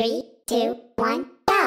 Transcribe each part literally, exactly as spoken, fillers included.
Three, two, one, go!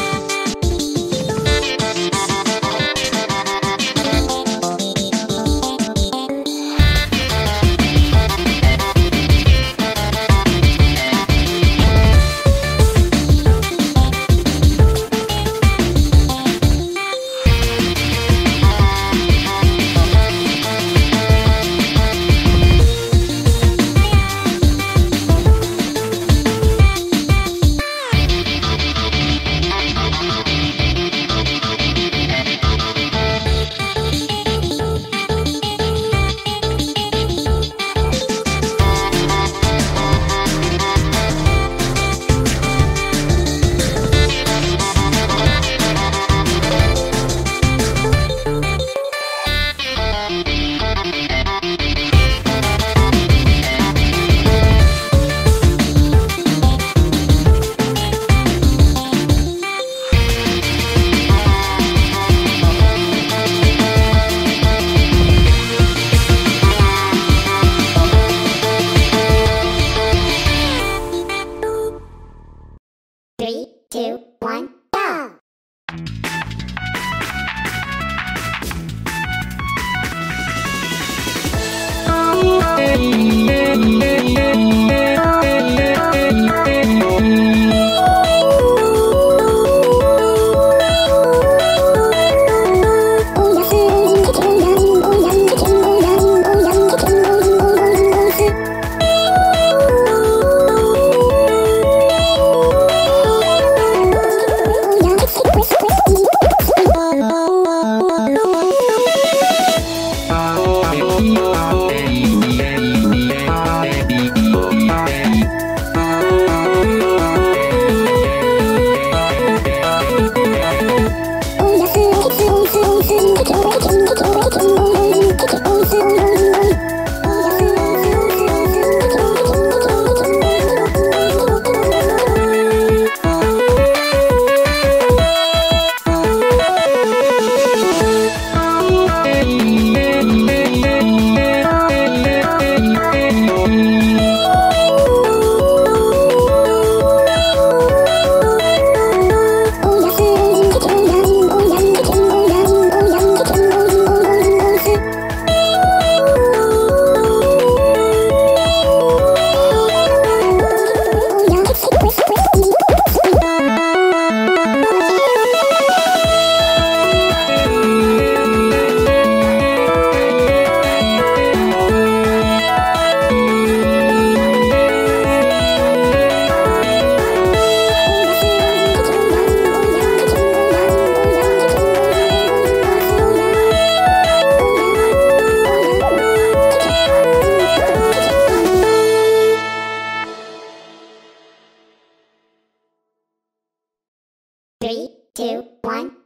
Three, two, one, go! Three, two, one.